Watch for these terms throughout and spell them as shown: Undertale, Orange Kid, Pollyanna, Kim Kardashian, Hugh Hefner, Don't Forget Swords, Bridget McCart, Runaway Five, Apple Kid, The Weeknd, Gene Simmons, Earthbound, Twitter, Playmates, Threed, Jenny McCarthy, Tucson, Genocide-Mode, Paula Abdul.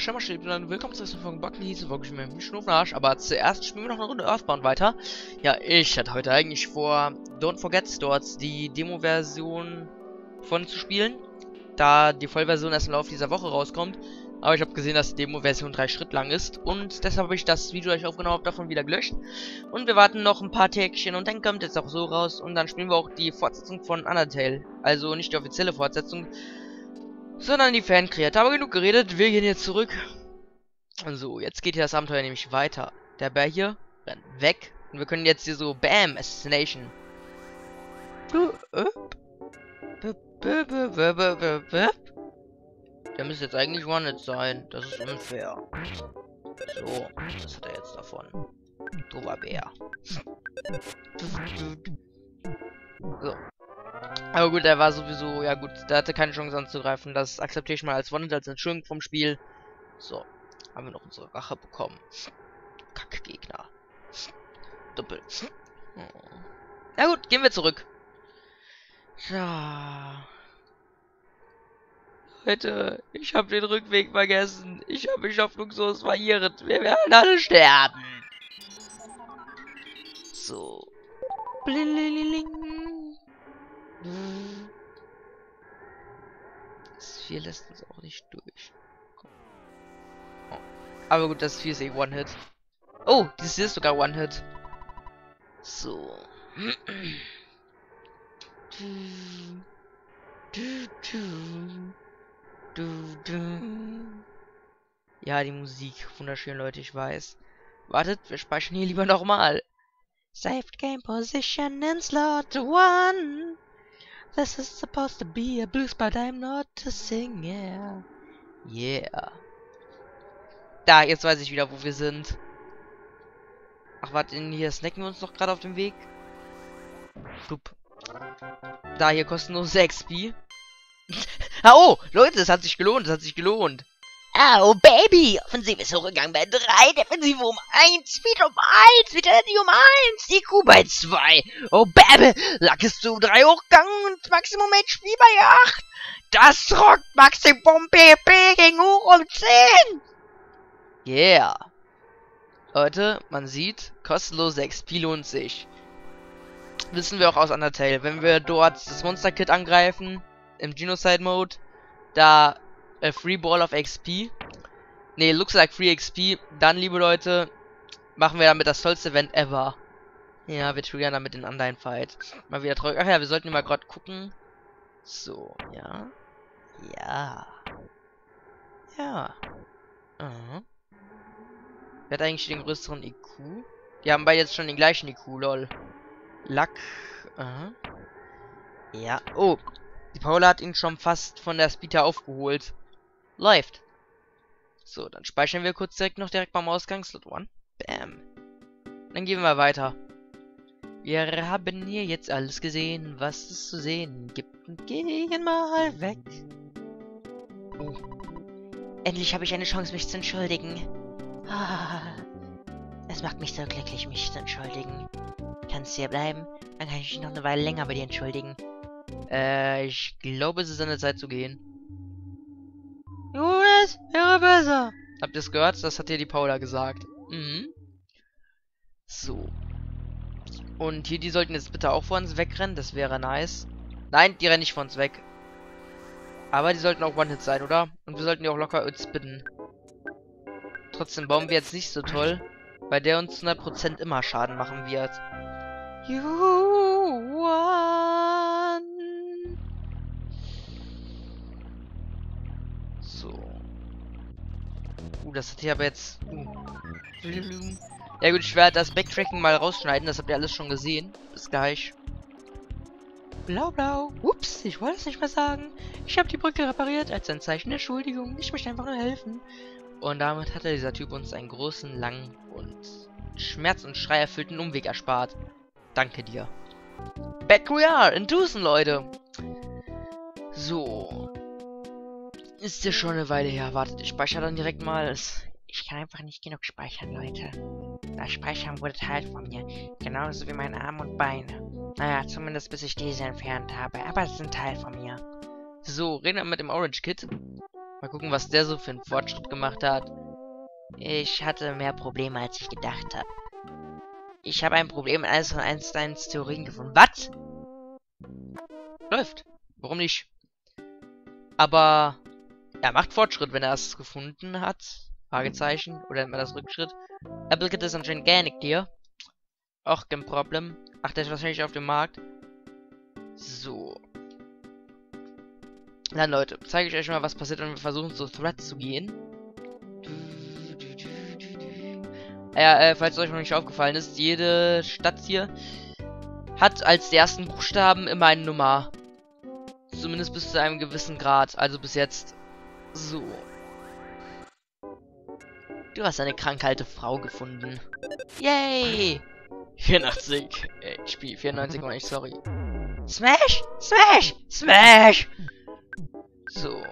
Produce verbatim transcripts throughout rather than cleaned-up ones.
Schirmer steht, dann willkommen zu diesem Folgen Backen hieß, wirklich mit dem Schnurren Arsch, aber zuerst spielen wir noch eine Runde Earthbound weiter. Ja, ich hatte heute eigentlich vor, Don't Forget Swords, die Demo-Version von zu spielen, da die Vollversion erst im Laufe dieser Woche rauskommt, aber ich habe gesehen, dass die Demo-Version drei Schritt lang ist und deshalb habe ich das Video, das ich aufgenommen habe, davon wieder gelöscht und wir warten noch ein paar Tägchen und dann kommt jetzt auch so raus und dann spielen wir auch die Fortsetzung von Undertale, also nicht die offizielle Fortsetzung, sondern die Fan-Kreator. Aber genug geredet, wir gehen jetzt zurück. Und so, jetzt geht hier das Abenteuer nämlich weiter. Der Bär hier rennt weg. Und wir können jetzt hier so, bam, Assassination. Der müsste jetzt eigentlich wanted sein. Das ist unfair. So, was hat er jetzt davon? Dober Bär. So. Aber gut, er war sowieso, ja gut, der hatte keine Chance anzugreifen, das akzeptiere ich mal als Wanted, als Entschuldigung vom Spiel. So, haben wir noch unsere Rache bekommen. Kackgegner. Doppel. Na gut, gehen wir zurück. Ja. Leute, ich habe den Rückweg vergessen. Ich habe mich hoffnungslos verirrt. Wir werden alle sterben. So. Blilililling. Das vier lässt uns auch nicht durch. Oh. Aber gut, das vier ist eh One-Hit. Oh, das hier ist sogar One-Hit. So. Ja, die Musik. Wunderschön, Leute, ich weiß. Wartet, wir speichern hier lieber nochmal. Saved Game Position in Slot one. This is supposed to be a blues, but I'm not a singer. Yeah. Da, jetzt weiß ich wieder, wo wir sind. Ach, warte, hier snacken wir uns noch gerade auf dem Weg. Plup. Da, hier kosten nur sechs P. Ah, oh, Leute, es hat sich gelohnt, es hat sich gelohnt. Oh, Baby. Offensive ist hochgegangen bei drei, Defensive um eins, Speed um eins, Vitality um eins, I Q bei zwei. Oh, Baby. Luck ist zu drei hochgegangen und Maximum H P bei acht. Das rockt. Maximum P P ging hoch um zehn. Yeah. Leute, man sieht, kostenlos X P lohnt sich. Wissen wir auch aus Undertale. Wenn wir dort das Monster Kid angreifen, im Genocide-Mode, da... A free ball of X P. Ne, looks like free X P. Dann, liebe Leute, machen wir damit das tollste Event ever. Ja, wir triggern damit den anderen Fight. Mal wieder treu. Ach ja, wir sollten mal gerade gucken. So, ja. Ja. Ja. Mhm. Wer hat eigentlich den größeren I Q? Die haben beide jetzt schon den gleichen I Q, lol. Luck. Mhm. Ja. Oh. Die Paula hat ihn schon fast von der Speeder aufgeholt. Läuft. So, dann speichern wir kurz direkt noch direkt beim Ausgang. Slot eins. Bam. Dann gehen wir weiter. Wir haben hier jetzt alles gesehen, was es zu sehen gibt. Und gehen mal weg. Oh. Endlich habe ich eine Chance, mich zu entschuldigen. Ah. Es macht mich so glücklich, mich zu entschuldigen. Kannst du hier bleiben? Dann kann ich dich noch eine Weile länger bei dir entschuldigen. Äh, ich glaube, es ist an der Zeit zu gehen. Jonas, wäre besser. Habt ihr es gehört? Das hat hier die Paula gesagt. Mhm. So. Und hier, die sollten jetzt bitte auch vor uns wegrennen. Das wäre nice. Nein, die rennen nicht vor uns weg. Aber die sollten auch One-Hit sein, oder? Und wir sollten die auch locker bitten. Trotzdem bauen wir jetzt nicht so toll, weil der uns zu hundert Prozent immer Schaden machen wird. You won. So. Uh, das hat hier aber jetzt... Uh. Ja gut, ich werde das Backtracking mal rausschneiden. Das habt ihr alles schon gesehen. Bis gleich. Blau, blau. Ups, ich wollte es nicht mehr sagen. Ich habe die Brücke repariert als ein Zeichen der Entschuldigung. Ich möchte einfach nur helfen. Und damit hatte dieser Typ uns einen großen, langen und Schmerz und Schrei erfüllten Umweg erspart. Danke dir. Back we are in Tucson, Leute. So. Ist ja schon eine Weile her. Wartet, ich speichere dann direkt mal. Ich kann einfach nicht genug speichern, Leute. Das Speichern wurde Teil von mir. Genauso wie meine Arme und Beine. Naja, zumindest bis ich diese entfernt habe. Aber es sind Teil von mir. So, reden wir mit dem Orange Kid. Mal gucken, was der so für einen Fortschritt gemacht hat. Ich hatte mehr Probleme, als ich gedacht habe. Ich habe ein Problem in eines von Einsteins Theorien gefunden. Was? Läuft. Warum nicht? Aber er macht Fortschritt, wenn er es gefunden hat. Fragezeichen. Oder nennt man das Rückschritt? Apple Kid ist anscheinend gar nicht hier. Auch kein Problem. Ach, der ist wahrscheinlich auf dem Markt. So. Dann, Leute, zeige ich euch mal, was passiert, wenn wir versuchen, zu Threed zu gehen. Ja, äh, falls es euch noch nicht aufgefallen ist, jede Stadt hier hat als die ersten Buchstaben immer eine Nummer. Zumindest bis zu einem gewissen Grad, also bis jetzt. So. Du hast eine krank alte Frau gefunden. Yay! vierundachtzig H P, vierundneunzig war ich, sorry. Smash! Smash! Smash! So.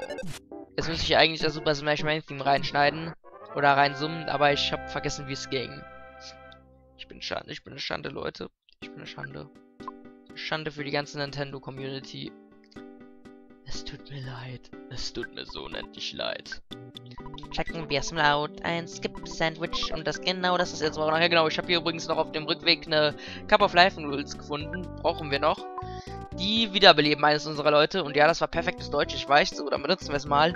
Jetzt muss ich eigentlich das Super Smash Main Theme reinschneiden. Oder reinsummen, aber ich habe vergessen, wie es ging. Ich bin Schande, ich bin eine Schande, Leute. Ich bin eine Schande. Schande für die ganze Nintendo-Community. Es tut mir leid. Es tut mir so unendlich leid. Checken wir es laut. Ein Skip-Sandwich und das genau, das ist jetzt auch nachher. Genau, ich habe hier übrigens noch auf dem Rückweg eine Cup of Life Rules gefunden. Brauchen wir noch. Die wiederbeleben eines unserer Leute. Und ja, das war perfektes Deutsch, ich weiß. So, dann benutzen wir es mal.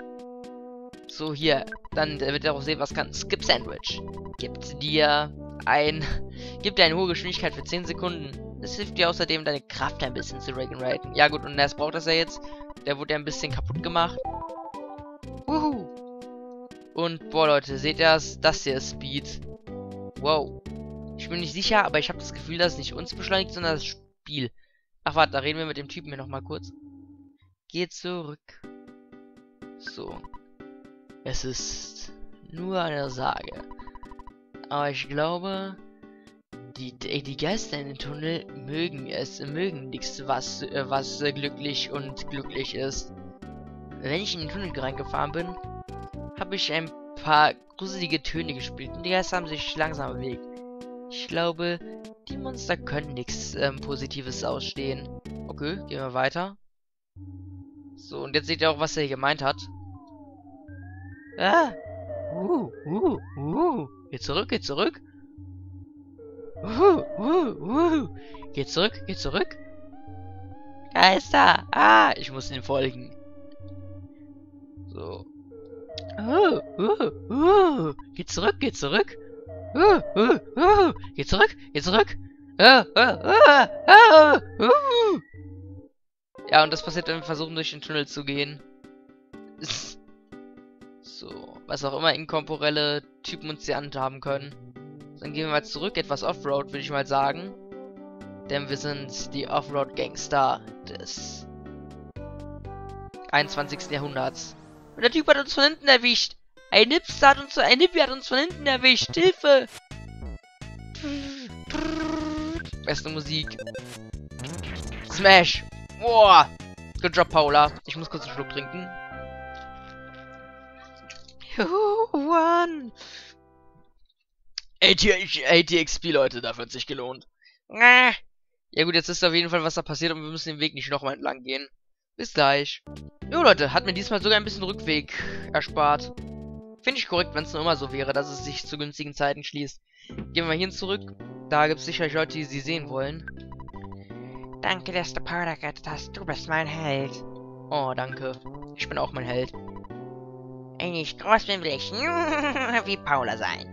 So, hier. Dann äh, wird er auch sehen, was kann. Skip Sandwich. Gibt dir ein... Gibt dir eine hohe Geschwindigkeit für zehn Sekunden. Das hilft dir außerdem, deine Kraft ein bisschen zu regenerieren. Ja gut, und Ness braucht das ja jetzt. Der wurde ja ein bisschen kaputt gemacht. Wuhu. Und, boah, Leute, seht ihr das? Das hier ist Speed. Wow. Ich bin nicht sicher, aber ich habe das Gefühl, dass es nicht uns beschleunigt, sondern das Spiel. Ach, warte, da reden wir mit dem Typen hier nochmal kurz. Geh zurück. So. Es ist nur eine Sage. Aber ich glaube, die, die Geister in den Tunnel mögen es, mögen nichts, was, was glücklich und glücklich ist. Wenn ich in den Tunnel reingefahren bin, habe ich ein paar gruselige Töne gespielt und die Geister haben sich langsam bewegt. Ich glaube, die Monster können nichts ähm, Positives ausstehen. Okay, gehen wir weiter. So, und jetzt seht ihr auch, was er hier gemeint hat. Ah! Uh, uh, uh. Geh zurück, geh zurück! Uh, uh, uh. Geh zurück, geh zurück! Geister! Ah! Ich muss ihm folgen. So. Uh, uh, uh. Geh zurück, geh zurück! Uh, uh, uh. Geh zurück, geh zurück! Uh, uh, uh, uh, uh. Ja, und das passiert, wenn wir versuchen, durch den Tunnel zu gehen. So, was auch immer inkorporelle Typen uns die anhaben können. Dann gehen wir mal zurück, etwas Offroad, würde ich mal sagen. Denn wir sind die Offroad-Gangster des einundzwanzigsten Jahrhunderts. Und der Typ hat uns von hinten erwischt. Ein Hipster hat uns, ein Hippie hat uns von hinten erwischt. Hilfe! Beste Musik. Smash! Boah! Good job, Paula. Ich muss kurz einen Schluck trinken. Juhu, one! A T X P, Leute, dafür hat sich gelohnt. Ja gut, jetzt ist auf jeden Fall was da passiert und wir müssen den Weg nicht nochmal entlang gehen. Bis gleich. Jo, Leute, hat mir diesmal sogar ein bisschen Rückweg erspart. Finde ich korrekt, wenn es nur immer so wäre, dass es sich zu günstigen Zeiten schließt. Gehen wir hierhin zurück. Da gibt es sicherlich Leute, die sie sehen wollen. Danke, dass du Paula gerettet hast. Du bist mein Held. Oh, danke. Ich bin auch mein Held. Wenn ich groß bin, will ich wie Paula sein.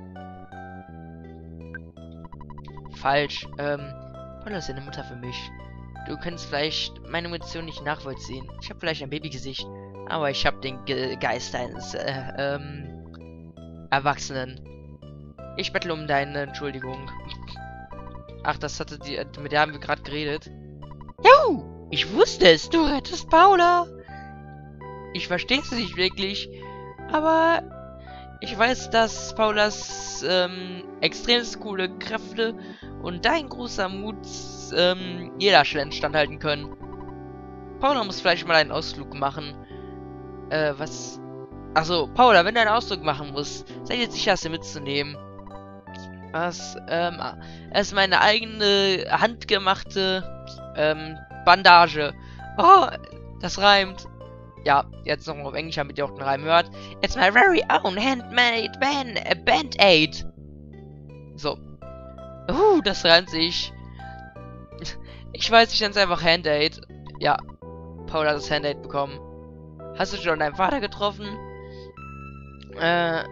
Falsch. Ähm, Paula ist ja eine Mutter für mich. Du kannst vielleicht meine Emotionen nicht nachvollziehen. Ich habe vielleicht ein Babygesicht, aber ich habe den Ge Geist eines äh, ähm, Erwachsenen. Ich bettle um deine Entschuldigung. Ach, das hatte die. Mit der haben wir gerade geredet. Jo! Ich wusste es. Du rettest Paula. Ich verstehe es nicht wirklich. Aber ich weiß, dass Paulas ähm, extrem coole Kräfte und dein großer Mut ähm, jeder Challenge standhalten können. Paula muss vielleicht mal einen Ausflug machen. Äh, was? Achso, Paula, wenn du einen Ausflug machen musst, sei dir sicher, sie mitzunehmen. Was? Ähm, es ist meine eigene handgemachte ähm, Bandage. Oh, das reimt. Ja, jetzt noch auf Englisch, damit ihr auch den Reim hört. It's my very own handmade Band-Aid. So. Uh, das reimt sich. Ich weiß, ich nenne es einfach Hand-Aid. Ja, Paul hat das Hand-Aid bekommen. Hast du schon deinen Vater getroffen? Äh,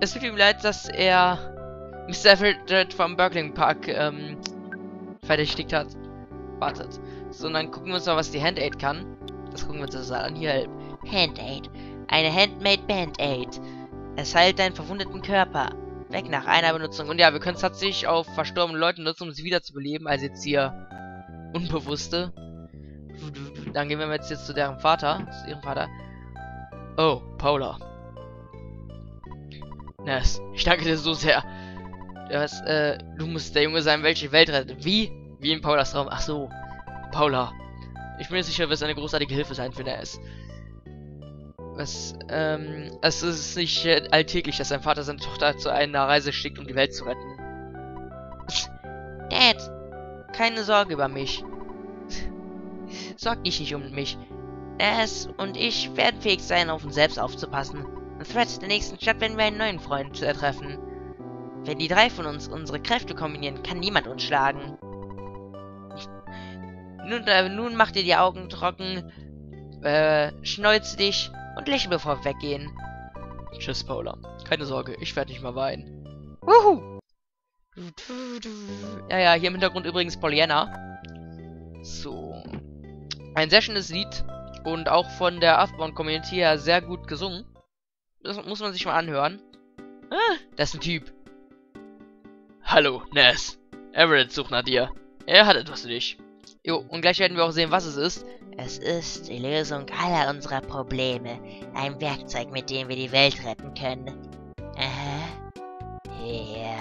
es tut ihm leid, dass er Mister Fred vom Burkling Park ähm, verdächtigt hat. Wartet. So, dann gucken wir uns mal, was die Hand-Aid kann. Das gucken wir uns das an. Hier, Hand-Aid. Eine Handmade Band-Aid. Es heilt deinen verwundeten Körper. Weg nach einer Benutzung. Und ja, wir können es tatsächlich auf verstorbene Leute nutzen, um sie wiederzubeleben. Also jetzt hier Unbewusste. Dann gehen wir jetzt, jetzt zu deren Vater. Zu ihrem Vater. Oh, Paula. Ness, ich danke dir so sehr. Du, hast, äh, du musst der Junge sein, welche Welt rettet. Wie? Wie in Paulas Raum. Ach so. Paula. Ich bin mir sicher, wirst eine großartige Hilfe sein für Ness. Was, ähm, es ist nicht äh, alltäglich, dass sein Vater seine Tochter zu einer Reise schickt, um die Welt zu retten. Dad, keine Sorge über mich. Sorg dich nicht um mich. Ness und ich werden fähig sein, auf uns selbst aufzupassen. In Threads der nächsten Stadt werden wir einen neuen Freund treffen. Wenn die drei von uns unsere Kräfte kombinieren, kann niemand uns schlagen. Nun, äh, nun mach dir die Augen trocken, äh, schneuze dich und lächle, bevor wir weggehen. Tschüss, Paula. Keine Sorge, ich werde nicht mal weinen. Wuhu! Ja, ja, hier im Hintergrund übrigens Pollyanna. So. Ein sehr schönes Lied und auch von der Earthbound-Community her sehr gut gesungen. Das muss man sich mal anhören. Ah, das ist ein Typ. Hallo, Ness. Everett sucht nach dir. Er hat etwas für dich. Jo, und gleich werden wir auch sehen, was es ist. Es ist die Lösung aller unserer Probleme. Ein Werkzeug, mit dem wir die Welt retten können. Aha. Ja.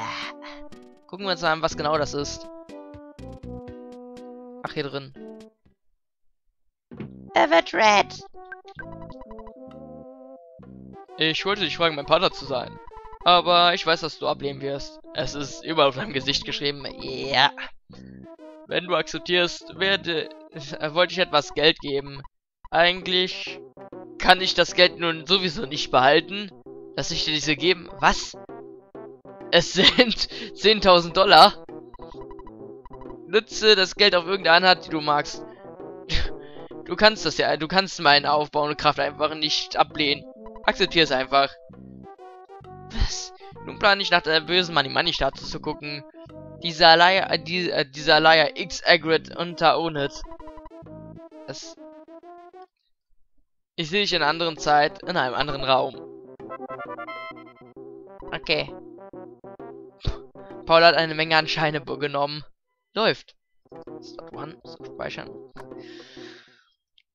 Gucken wir uns mal an, was genau das ist. Ach, hier drin. Everett Red. Ich wollte dich fragen, mein Partner zu sein. Aber ich weiß, dass du ablehnen wirst. Es ist überall auf deinem Gesicht geschrieben. Ja. Wenn du akzeptierst, werde, äh, wollte ich etwas Geld geben. Eigentlich kann ich das Geld nun sowieso nicht behalten. Dass ich dir diese geben. Was? Es sind zehntausend Dollar. Nütze das Geld auf irgendeine Art, die du magst. Du kannst das ja. Du kannst meinen Aufbau und Kraft einfach nicht ablehnen. Akzeptier es einfach. Was? Nun plane ich nach der bösen Money-Money-Statue zu gucken. Dieser Leier, äh, die, äh, dieser Leier X-Agrid unter Onet. Das. Ich sehe dich in einer anderen Zeit, in einem anderen Raum. Okay. Paul hat eine Menge an Scheine genommen. Läuft. Start one, so speichern.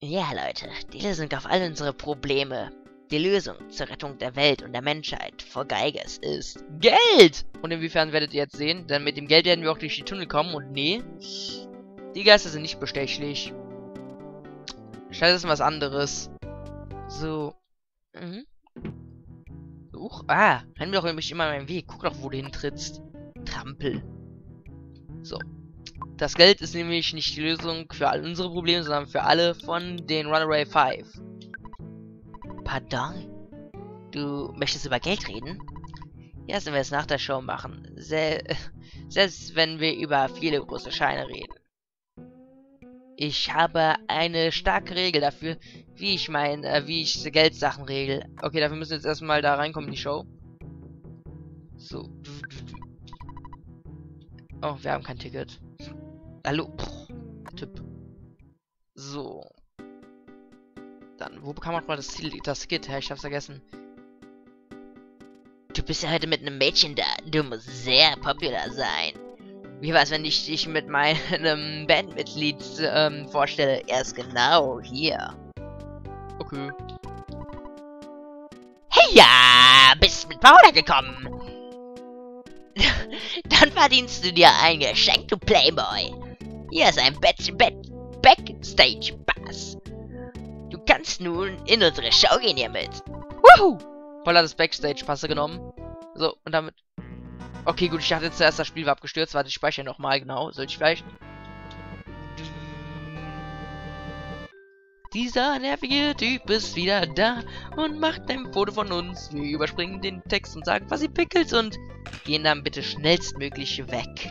Ja, Leute, die Lösung auf all unsere Probleme. Die Lösung zur Rettung der Welt und der Menschheit vor Geigers ist Geld! Und inwiefern werdet ihr jetzt sehen, denn mit dem Geld werden wir auch durch die Tunnel kommen und nee, die Geister sind nicht bestechlich. Scheiße, ist was anderes. So. Mhm. Uch, ah, renn mir doch nicht immer in meinen Weg. Guck doch, wo du hintrittst. Trampel. So. Das Geld ist nämlich nicht die Lösung für all unsere Probleme, sondern für alle von den Runaway Five. Pardon? Du möchtest über Geld reden? Ja, wenn wir es nach der Show machen. Sel Selbst wenn wir über viele große Scheine reden. Ich habe eine starke Regel dafür, wie ich mein, äh, wie ich Geldsachen regel. Okay, dafür müssen wir jetzt erstmal da reinkommen in die Show. So. Oh, wir haben kein Ticket. Hallo. Puh, Tipp. So. Dann, wo bekam man mal das Ziel, das Kit her? Ich hab's vergessen. Du bist ja heute mit einem Mädchen da. Du musst sehr popular sein. Wie war's, wenn ich dich mit meinem Bandmitglied ähm, vorstelle? Erst genau hier. Okay. Hey ja, bist mit Paula gekommen. Dann verdienst du dir ein Geschenk, du Playboy. Hier ist ein Backstage-Pass. Du kannst nun in unsere Show gehen hier mit. Wuhu! Paul hat das Backstage-Passe genommen. So, und damit... Okay, gut, ich dachte zuerst, das Spiel war abgestürzt. Warte, ich speichere nochmal, genau. Soll ich vielleicht... Dieser nervige Typ ist wieder da und macht ein Foto von uns. Wir überspringen den Text und sagen, was sie pickelt und gehen dann bitte schnellstmöglich weg.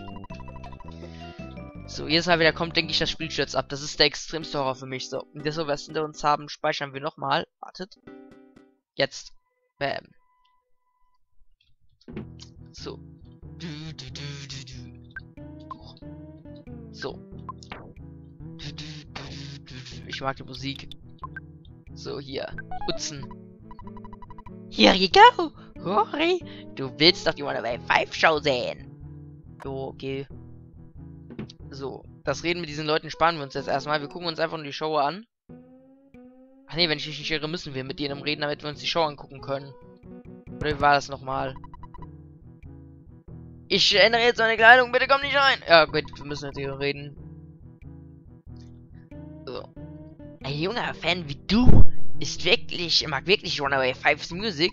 So, jedes Mal wieder kommt, denke ich, das Spiel stürzt ab. Das ist der extremste Horror für mich. So, und das, was wir hinter uns haben, speichern wir nochmal. Wartet. Jetzt. Bam. So. So. Ich mag die Musik. So, hier. Utzen. Here you go! Hurry! Du willst doch die Runaway Five Show sehen! Jo, okay. So, das Reden mit diesen Leuten sparen wir uns jetzt erstmal. Wir gucken uns einfach nur die Show an. Ach nee, wenn ich mich nicht irre, müssen wir mit denen reden, damit wir uns die Show angucken können. Oder wie war das nochmal? Ich ändere jetzt meine Kleidung, bitte komm nicht rein! Ja gut, wir müssen mit denen reden. So. Ein junger Fan wie du ist wirklich, mag wirklich Runaway Fives Music.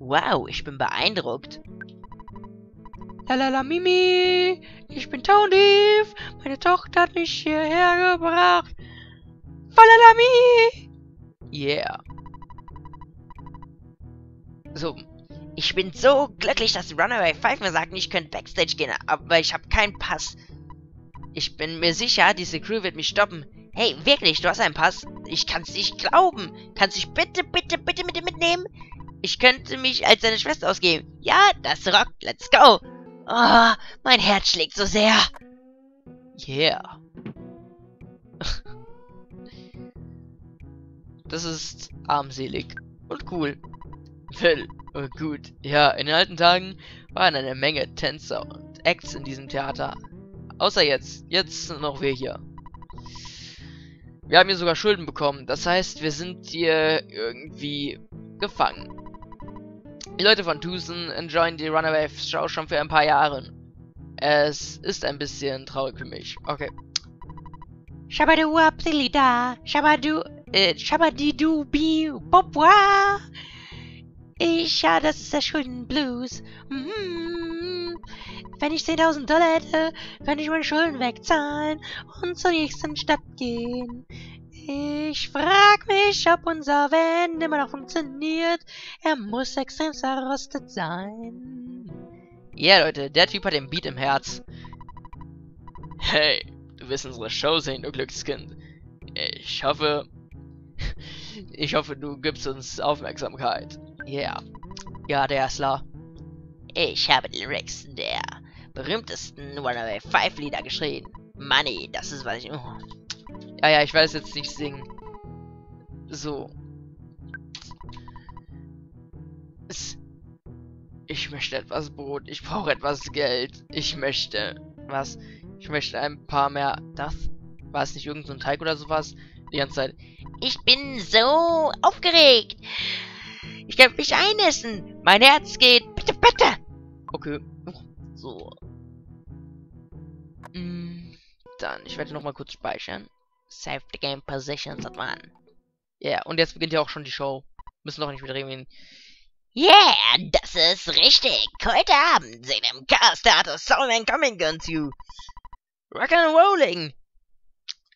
Wow, ich bin beeindruckt. Lalala Mimi, ich bin Tony, meine Tochter hat mich hierher gebracht. Falala Mimi! Yeah. So, ich bin so glücklich, dass Runaway Five mir sagt, ich könnte Backstage gehen, aber ich habe keinen Pass. Ich bin mir sicher, diese Crew wird mich stoppen. Hey, wirklich, du hast einen Pass? Ich kann's nicht glauben. Kannst du dich bitte, bitte, bitte mit dir mitnehmen? Ich könnte mich als deine Schwester ausgeben. Ja, das rockt. Let's go. Oh, mein Herz schlägt so sehr. Yeah. Das ist armselig und cool. Well, oh gut. Ja, in den alten Tagen waren eine Menge Tänzer und Acts in diesem Theater. Außer jetzt. Jetzt sind noch wir hier. Wir haben hier sogar Schulden bekommen. Das heißt, wir sind hier irgendwie gefangen. Die Leute von Tucson enjoyen die Runaway Show schon für ein paar Jahre. Es ist ein bisschen traurig für mich. Okay. Shabadu Abdelida, Shabadu, äh, Shabadidu Bi, Bobwa. Ich, ja, das ist der Schuldenblues. Mm-hmm. Wenn ich zehntausend Dollar hätte, könnte ich meine Schulden wegzahlen und zur nächsten Stadt gehen. Ich frag mich, ob unser Van immer noch funktioniert. Er muss extrem verrostet sein. Ja, yeah, Leute, der Typ hat den Beat im Herz. Hey, du wirst unsere Show sehen, du Glückskind. Ich hoffe... ich hoffe, du gibst uns Aufmerksamkeit. Yeah. Ja, der Assler. Ich habe die Lyrics der berühmtesten Runaway Five Lieder geschrieben. Money, das ist, was ich... Oh. Ja, ja, ich weiß jetzt nicht singen. So. Ich möchte etwas Brot. Ich brauche etwas Geld. Ich möchte... Was? Ich möchte ein paar mehr... Das? War es nicht irgend so ein Teig oder sowas? Die ganze Zeit. Ich bin so aufgeregt. Ich kann mich einessen. Mein Herz geht. Bitte, bitte. Okay. So. Dann, ich werde nochmal kurz speichern. Save the game positions, hat man. Ja, yeah, und jetzt beginnt ja auch schon die Show. Müssen doch nicht mit reden. Yeah, das ist richtig. Heute Abend sehen wir im Car-Starter Soulman Coming Guns You. Rock and Rolling.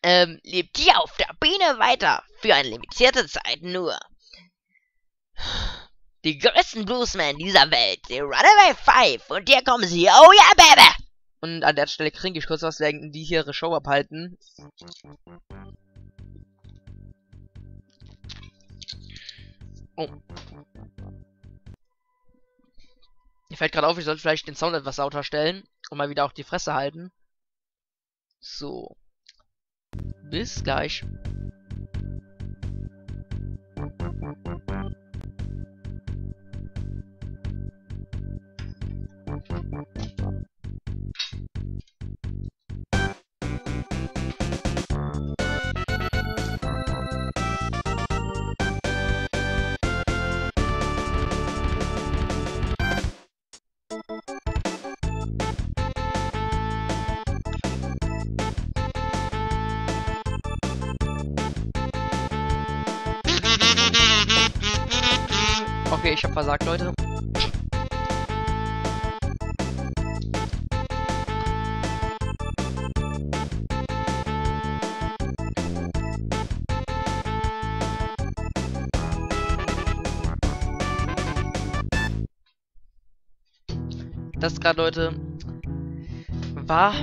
Ähm, lebt hier auf der Bühne weiter. Für eine limitierte Zeit nur. Die größten Bluesmen dieser Welt. Die Runaway Five. Und hier kommen sie. Oh ja, Baby. Und an der Stelle trinke ich kurz was, wegen die hier ihre Show abhalten. Oh. Mir fällt gerade auf, ich sollte vielleicht den Sound etwas lauter stellen. Und mal wieder auch die Fresse halten. So. Bis gleich. Okay, ich hab versagt, Leute. das gerade, Leute, war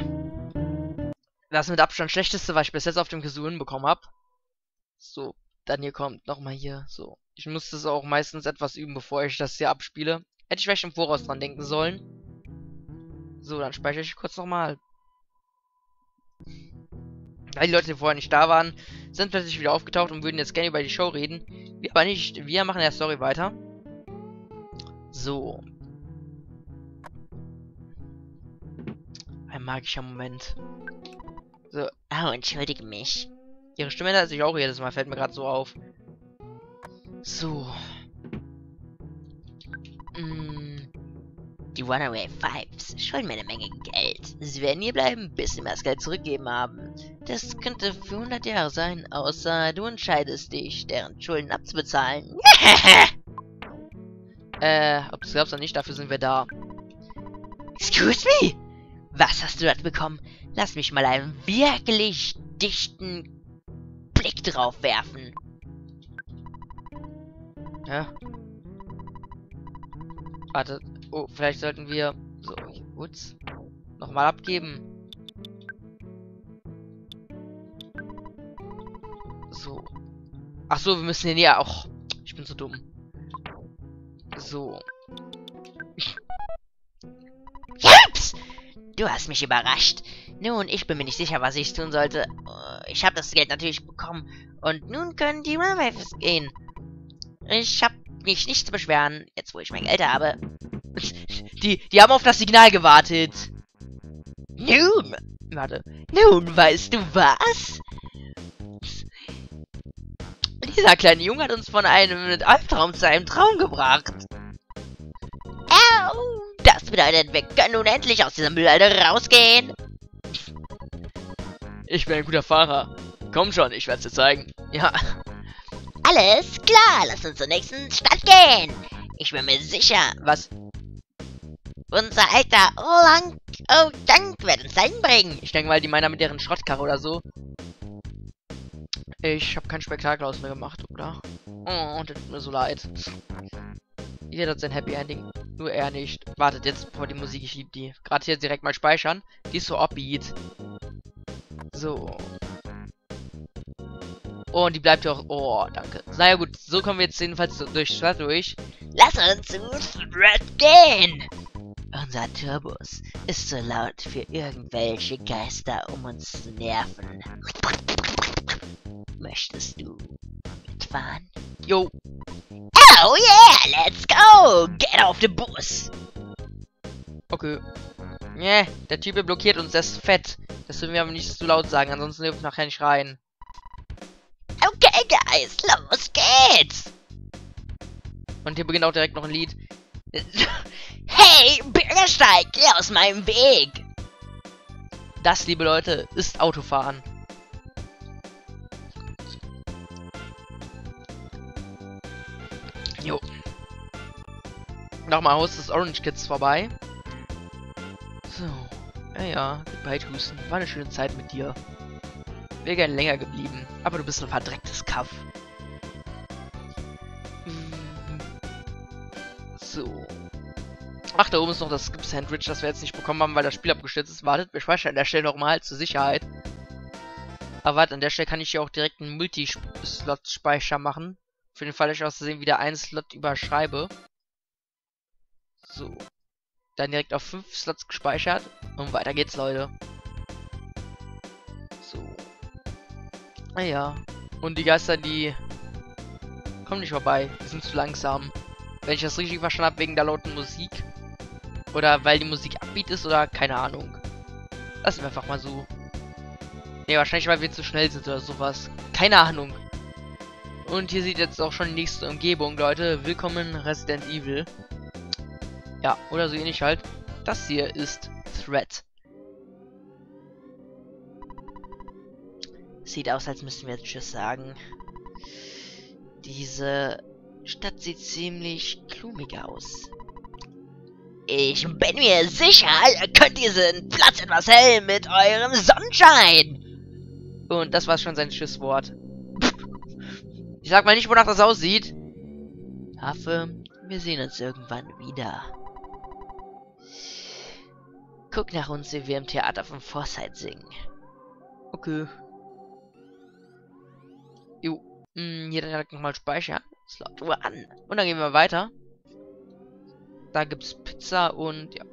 das mit Abstand schlechteste, was ich bis jetzt auf dem Kasunen bekommen habe. So, dann hier kommt nochmal hier, so. Ich musste es auch meistens etwas üben, bevor ich das hier abspiele. Hätte ich vielleicht im Voraus dran denken sollen. So, dann speichere ich kurz nochmal. Weil die Leute, die vorher nicht da waren, sind plötzlich wieder aufgetaucht und würden jetzt gerne über die Show reden. Wir aber nicht, wir machen ja Story weiter. So. Ein magischer Moment. So. Oh, entschuldige mich. Ihre Stimme ändert sich auch jedes Mal, fällt mir gerade so auf. So. Mm. Die Runaway Fives schulden mir eine Menge Geld. Sie werden hier bleiben, bis sie mir das Geld zurückgeben haben. Das könnte für hundert Jahre sein, außer du entscheidest dich, deren Schulden abzubezahlen. äh, ob du es glaubst oder nicht, dafür sind wir da. Excuse me? Was hast du dort bekommen? Lass mich mal einen wirklich dichten Blick drauf werfen. Ja. Warte. Oh, vielleicht sollten wir... So, gut. Nochmal abgeben. So. Ach so, wir müssen hier näher... auch. Ich bin so dumm. So. Ups! Du hast mich überrascht. Nun, ich bin mir nicht sicher, was ich tun sollte. Ich habe das Geld natürlich bekommen. Und nun können die Runaways gehen. Ich habe mich nicht zu beschweren, jetzt wo ich mein Geld habe. Die, die haben auf das Signal gewartet. Nun, warte. Nun, weißt du was? Dieser kleine Junge hat uns von einem Albtraum zu einem Traum gebracht. Au, das bedeutet, wir können nun endlich aus dieser Müllalde rausgehen. Ich bin ein guter Fahrer. Komm schon, ich werde es dir zeigen. Ja. Alles klar, lass uns zur nächsten Stadt gehen. Ich bin mir sicher, was... Unser alter Olang... Oh, Dank wird uns dahin bringen. Ich denke mal, die meinen damit deren Schrottkarre oder so. Ich habe kein Spektakel aus mir gemacht, oder? Oh, das tut mir so leid. Jeder hat sein Happy Ending, nur er nicht. Wartet, jetzt, boah, die Musik, ich liebe die. Gerade hier direkt mal speichern. Die ist so upbeat. So. Oh, und die bleibt ja auch... Oh, danke. Naja gut, so kommen wir jetzt jedenfalls durch Stadt durch. Lass uns zu Threed gehen! Unser Turbus ist zu laut für irgendwelche Geister, um uns zu nerven. Möchtest du mitfahren? Jo! Oh yeah, let's go! Get auf den Bus! Okay. Yeah, der Typ blockiert uns, das ist fett. Das dürfen wir aber nicht zu laut sagen, ansonsten dürfen wir nachher nicht rein. Okay, guys, los geht's! Und hier beginnt auch direkt noch ein Lied. Hey, Bürgersteig, geh aus meinem Weg! Das, liebe Leute, ist Autofahren. Jo. Nochmal Haus des Orange Kids vorbei. So. Ja, ja, goodbye, Tucson. War eine schöne Zeit mit dir. Wäre gern länger geblieben, aber du bist ein verdrecktes Kaff. So. Ach, da oben ist noch das Skip-Sandwich, das wir jetzt nicht bekommen haben, weil das Spiel abgestürzt ist. Wartet, wir speichern an der Stelle nochmal zur Sicherheit. Aber warte, an der Stelle kann ich hier auch direkt einen Multi-Slot-Speicher machen. Für den Fall, dass ich aus Versehen wieder einen Slot überschreibe. So. Dann direkt auf fünf Slots gespeichert. Und weiter geht's, Leute. Naja, und die Geister, die kommen nicht vorbei, die sind zu langsam. Wenn ich das richtig verstanden habe, wegen der lauten Musik. Oder weil die Musik upbeat ist oder keine Ahnung. Lassen wir einfach mal so. Ne, wahrscheinlich weil wir zu schnell sind oder sowas. Keine Ahnung. Und hier sieht jetzt auch schon die nächste Umgebung, Leute. Willkommen Resident Evil. Ja, oder so ähnlich halt. Das hier ist Threed. Sieht aus, als müssten wir jetzt Tschüss sagen. Diese Stadt sieht ziemlich klumig aus. Ich bin mir sicher, ihr könnt diesen Platz etwas hell mit eurem Sonnenschein. Und das war schon sein Tschüsswort. Ich sag mal nicht, wonach das aussieht. Hoffe, wir sehen uns irgendwann wieder. Guck nach uns, wie wir im Theater von Forsyth singen. Okay. Jo. Hm, hier direkt nochmal Speicher. Slot-Uhr an. Und dann gehen wir weiter. Da gibt's Pizza und ja.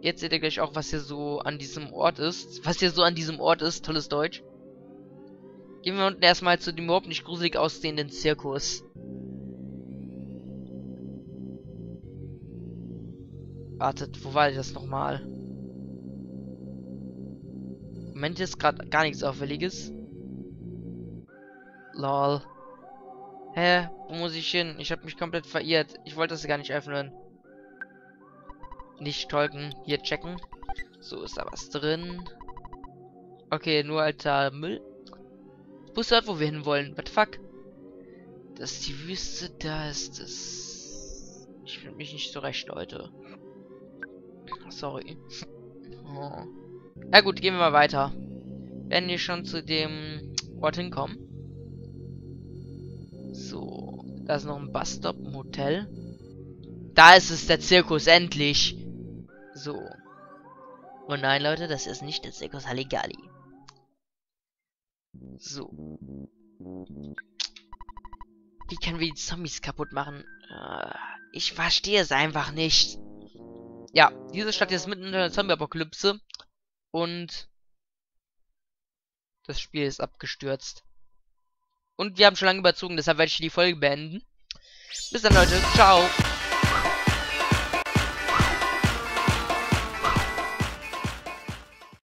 Jetzt seht ihr gleich auch, was hier so an diesem Ort ist. Was hier so an diesem Ort ist. Tolles Deutsch. Gehen wir unten erstmal zu dem überhaupt nicht gruselig aussehenden Zirkus. Wartet, wo war das nochmal? Moment, hier ist gerade gar nichts Auffälliges. Lol. Hä? Wo muss ich hin? Ich habe mich komplett verirrt. Ich wollte das gar nicht öffnen. Nicht tolken. Hier checken. So, ist da was drin? Okay, nur alter Müll. Bus dort, wo wir hinwollen. What the fuck? Das ist die Wüste, da ist es. Ich finde mich nicht so recht, Leute. Sorry. Oh. Na gut, gehen wir mal weiter. Werden wir schon zu dem Ort hinkommen. So. Da ist noch ein Busstop, ein Hotel. Da ist es, der Zirkus, endlich. So. Und nein, Leute, das ist nicht der Zirkus Halligalli. So. Wie können wir die Zombies kaputt machen? Ich verstehe es einfach nicht. Ja, diese Stadt ist mitten in der Zombie-Apokalypse. Und das Spiel ist abgestürzt. Und wir haben schon lange überzogen, deshalb werde ich die Folge beenden. Bis dann, Leute. Ciao.